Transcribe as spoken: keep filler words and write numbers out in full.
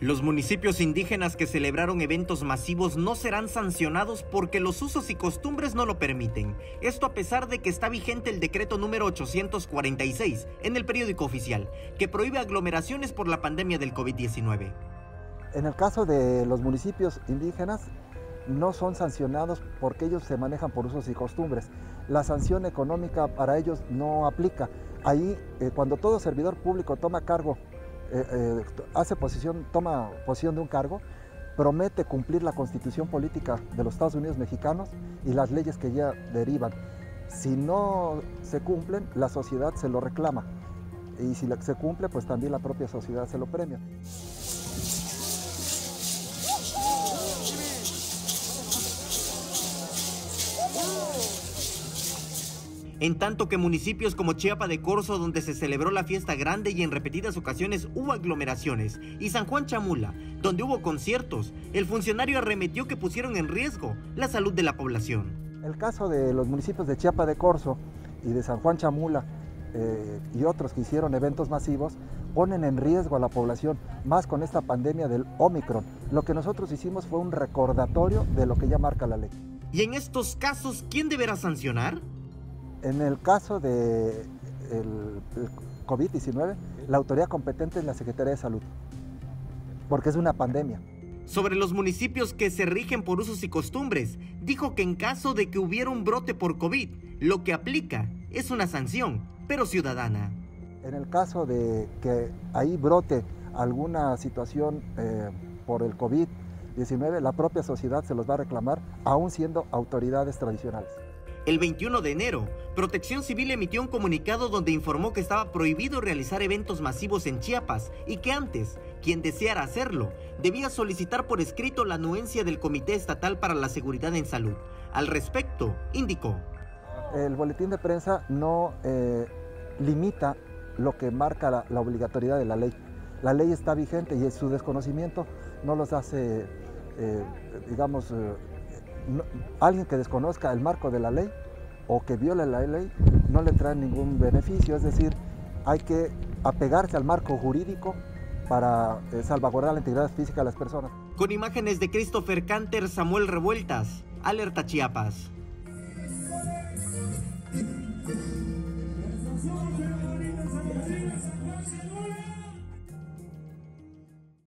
Los municipios indígenas que celebraron eventos masivos no serán sancionados porque los usos y costumbres no lo permiten. Esto a pesar de que está vigente el decreto número ochocientos cuarenta y seis en el periódico oficial, que prohíbe aglomeraciones por la pandemia del COVID diecinueve. En el caso de los municipios indígenas, no son sancionados porque ellos se manejan por usos y costumbres. La sanción económica para ellos no aplica. Ahí, eh, cuando todo servidor público toma cargo, Eh, eh, hace posición, toma posición de un cargo, promete cumplir la Constitución política de los Estados Unidos mexicanos y las leyes que ya derivan. Si no se cumplen, la sociedad se lo reclama, y si se cumple, pues también la propia sociedad se lo premia. En tanto que municipios como Chiapa de Corzo, donde se celebró la fiesta grande y en repetidas ocasiones hubo aglomeraciones, y San Juan Chamula, donde hubo conciertos, el funcionario arremetió que pusieron en riesgo la salud de la población. El caso de los municipios de Chiapa de Corzo y de San Juan Chamula eh, y otros que hicieron eventos masivos ponen en riesgo a la población, más con esta pandemia del Omicron. Lo que nosotros hicimos fue un recordatorio de lo que ya marca la ley. ¿Y en estos casos quién deberá sancionar? En el caso del COVID diecinueve, la autoridad competente es la Secretaría de Salud, porque es una pandemia. Sobre los municipios que se rigen por usos y costumbres, dijo que en caso de que hubiera un brote por COVID, lo que aplica es una sanción, pero ciudadana. En el caso de que ahí brote alguna situación eh, por el COVID diecinueve, la propia sociedad se los va a reclamar, aún siendo autoridades tradicionales. El veintiuno de enero, Protección Civil emitió un comunicado donde informó que estaba prohibido realizar eventos masivos en Chiapas y que antes, quien deseara hacerlo, debía solicitar por escrito la anuencia del Comité Estatal para la Seguridad en Salud. Al respecto, indicó: el boletín de prensa no eh, limita lo que marca la, la obligatoriedad de la ley. La ley está vigente y su desconocimiento no los hace, eh, digamos... Eh, No, alguien que desconozca el marco de la ley o que viole la ley no le trae ningún beneficio, es decir, hay que apegarse al marco jurídico para eh, salvaguardar la integridad física de las personas. Con imágenes de Christopher Canter, Samuel Revueltas, Alerta Chiapas.